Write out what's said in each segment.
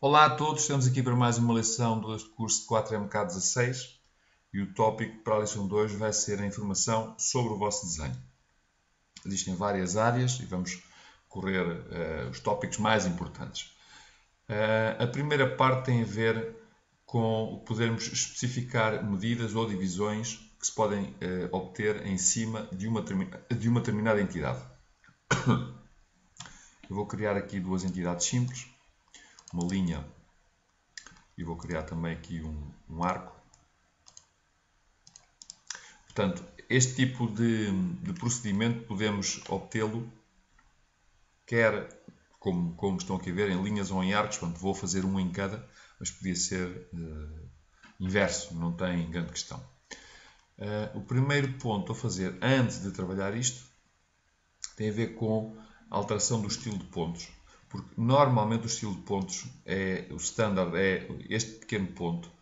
Olá a todos, estamos aqui para mais uma lição do curso de 4MK16 e o tópico para a lição 2 vai ser a informação sobre o vosso desenho. Existem várias áreas e vamos correr os tópicos mais importantes. A primeira parte tem a ver com podermos especificar medidas ou divisões que se podem obter em cima de uma determinada entidade. Eu vou criar aqui duas entidades simples. Uma linha e vou criar também aqui um arco. Portanto, este tipo de procedimento podemos obtê-lo quer, como estão aqui a ver, em linhas ou em arcos. Portanto, vou fazer um em cada, mas podia ser inverso, não tem grande questão. O primeiro ponto a fazer antes de trabalhar isto tem a ver com a alteração do estilo de pontos. Porque normalmente o estilo de pontos, o standard é este pequeno ponto.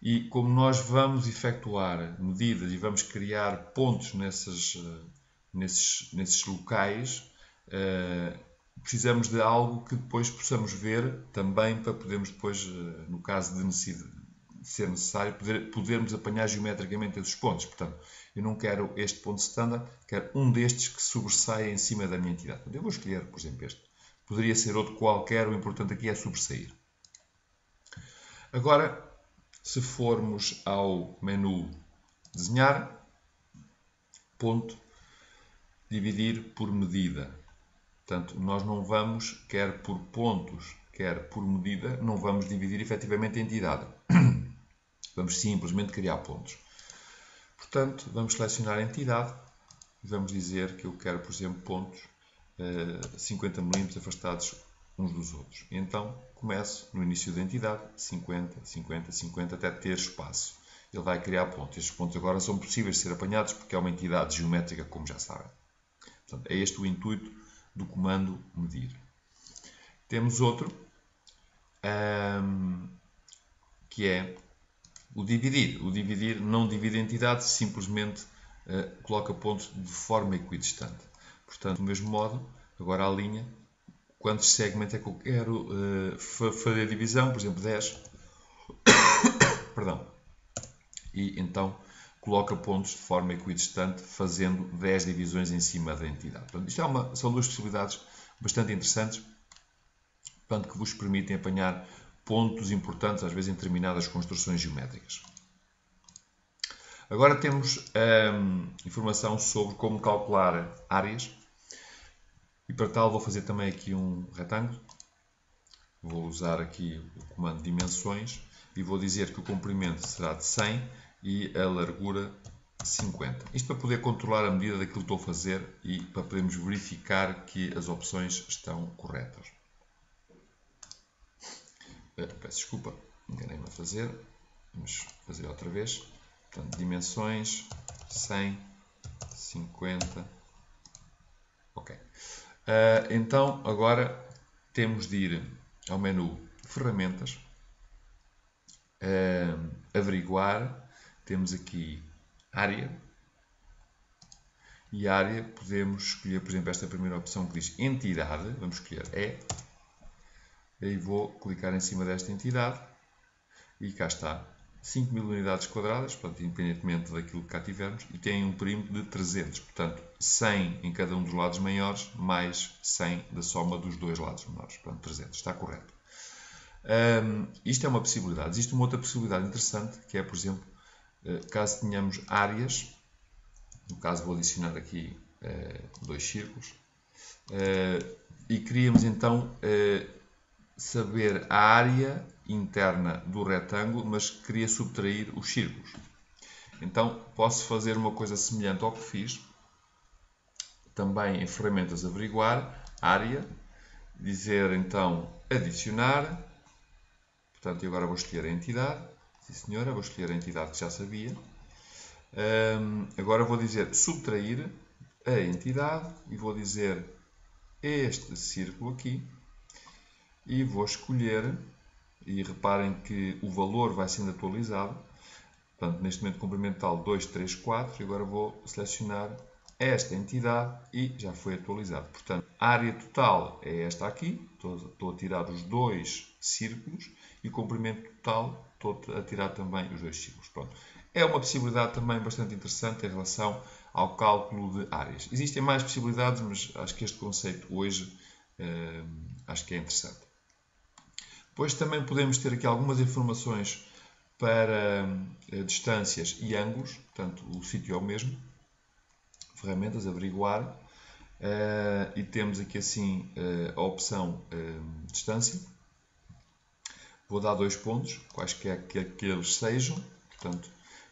E como nós vamos efetuar medidas e vamos criar pontos nesses locais, precisamos de algo que depois possamos ver também para podermos depois, no caso de ser necessário, podermos apanhar geometricamente esses pontos. Portanto, eu não quero este ponto standard, quero um destes que sobressaia em cima da minha entidade. Eu vou escolher, por exemplo, este. Poderia ser outro qualquer, o importante aqui é sobressair. Agora, se formos ao menu desenhar, ponto, dividir por medida. Portanto, nós não vamos, quer por pontos, quer por medida, não vamos dividir efetivamente a entidade. Vamos simplesmente criar pontos. Portanto, vamos selecionar a entidade e vamos dizer que eu quero, por exemplo, pontos 50 mm afastados uns dos outros. Então, começo no início da entidade, 50, 50, 50, até ter espaço. Ele vai criar pontos. Estes pontos agora são possíveis de ser apanhados porque é uma entidade geométrica, como já sabem. Portanto, é este o intuito do comando medir. Temos outro, que é o dividir. O dividir não divide a entidade, simplesmente coloca pontos de forma equidistante. Portanto, do mesmo modo, agora a linha, quantos segmentos é que eu quero fazer a divisão, por exemplo, 10. Perdão. E então coloca pontos de forma equidistante, fazendo 10 divisões em cima da entidade. Portanto, isto são duas possibilidades bastante interessantes, portanto, que vos permitem apanhar pontos importantes, às vezes em determinadas construções geométricas. Agora temos informação sobre como calcular áreas. E para tal vou fazer também aqui um retângulo. Vou usar aqui o comando dimensões e vou dizer que o comprimento será de 100 e a largura 50. Isto para poder controlar a medida daquilo que estou a fazer e para podermos verificar que as opções estão corretas. Peço desculpa, enganei-me a fazer. Vamos fazer outra vez. Portanto, dimensões, 100, 50, ok. Então, agora temos de ir ao menu ferramentas, averiguar, temos aqui área, e área podemos escolher, por exemplo, esta primeira opção que diz entidade, vamos escolher e vou clicar em cima desta entidade, e cá está. 5.000 unidades quadradas, portanto, independentemente daquilo que cá tivermos, e tem um perímetro de 300, portanto, 100 em cada um dos lados maiores, mais 100 da soma dos dois lados menores, portanto, 300, está correto. Isto é uma possibilidade. Existe uma outra possibilidade interessante, que é, por exemplo, caso tenhamos áreas, no caso vou adicionar aqui dois círculos, e queríamos então saber a área interna do retângulo, mas queria subtrair os círculos. Então, posso fazer uma coisa semelhante ao que fiz, também em ferramentas averiguar, área, dizer então adicionar, portanto, eu agora vou escolher a entidade, sim senhora, vou escolher a entidade que já sabia, agora vou dizer subtrair a entidade, e vou dizer este círculo aqui, e vou escolher. E reparem que o valor vai sendo atualizado. Portanto, neste momento, comprimento tal 2, 3, 4. E agora vou selecionar esta entidade e já foi atualizado. Portanto, a área total é esta aqui. Estou a tirar os dois círculos e o comprimento total estou a tirar também os dois círculos. Pronto. É uma possibilidade também bastante interessante em relação ao cálculo de áreas. Existem mais possibilidades, mas acho que este conceito hoje acho que é interessante. Depois também podemos ter aqui algumas informações para distâncias e ângulos, portanto o sítio é o mesmo, ferramentas, averiguar, e temos aqui assim a opção distância. Vou dar dois pontos, quaisquer que eles sejam, portanto,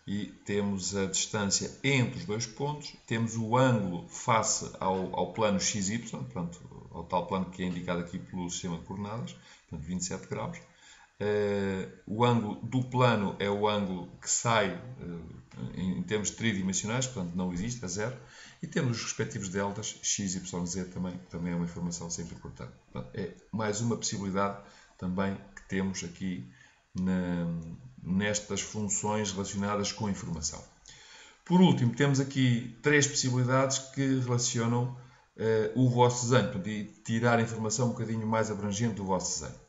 e temos a distância entre os dois pontos, temos o ângulo face ao plano XY, portanto, ao tal plano que é indicado aqui pelo sistema de coordenadas, portanto, 27 graus. O ângulo do plano é o ângulo que sai em termos tridimensionais, portanto não existe, é zero. E temos os respectivos deltas, x, y, z também, que também é uma informação sempre importante. Portanto, é mais uma possibilidade também que temos aqui nestas funções relacionadas com a informação. Por último, temos aqui três possibilidades que relacionam o vosso desenho, portanto, e tirar a informação um bocadinho mais abrangente do vosso desenho.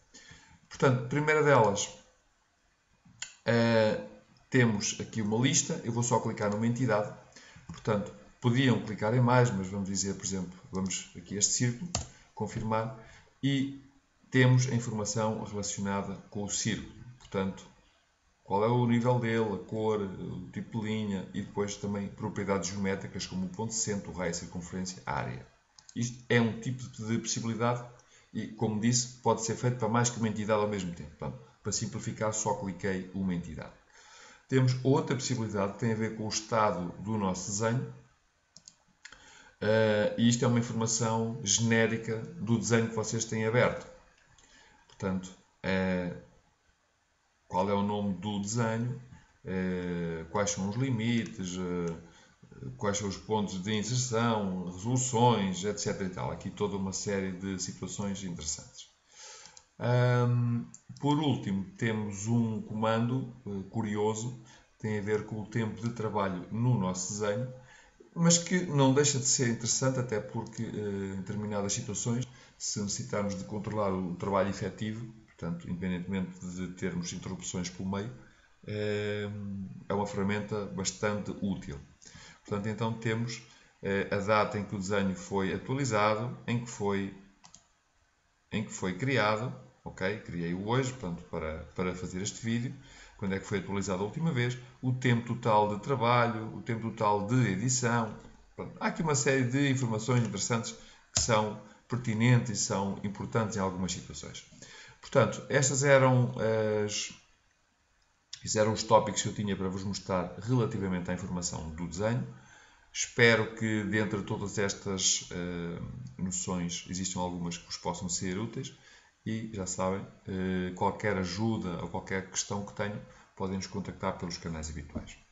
Portanto, a primeira delas, temos aqui uma lista. Eu vou só clicar numa entidade. Portanto, podiam clicar em mais, mas vamos dizer, por exemplo, vamos aqui a este círculo, confirmar. E temos a informação relacionada com o círculo. Portanto, qual é o nível dele, a cor, o tipo de linha e depois também propriedades geométricas como o ponto de centro, o raio, a circunferência, a área. Isto é um tipo de possibilidade. E, como disse, pode ser feito para mais que uma entidade ao mesmo tempo. Portanto, para simplificar, só cliquei uma entidade. Temos outra possibilidade que tem a ver com o estado do nosso desenho. E isto é uma informação genérica do desenho que vocês têm aberto. Portanto, qual é o nome do desenho, quais são os limites, quais são os pontos de inserção, resoluções, etc. E tal. Aqui toda uma série de situações interessantes. Por último, temos um comando curioso, tem a ver com o tempo de trabalho no nosso desenho, mas que não deixa de ser interessante, até porque em determinadas situações, se necessitarmos de controlar o trabalho efetivo, portanto, independentemente de termos interrupções pelo meio, é uma ferramenta bastante útil. Portanto, então temos a data em que o desenho foi atualizado, em que foi criado. Ok? Criei-o hoje, portanto, para fazer este vídeo. Quando é que foi atualizado a última vez. O tempo total de trabalho, o tempo total de edição. Portanto, há aqui uma série de informações interessantes que são pertinentes e são importantes em algumas situações. Portanto, estas eram os tópicos que eu tinha para vos mostrar relativamente à informação do desenho. Espero que, dentre todas estas noções, existam algumas que vos possam ser úteis. E, já sabem, qualquer ajuda ou qualquer questão que tenham, podem nos contactar pelos canais habituais.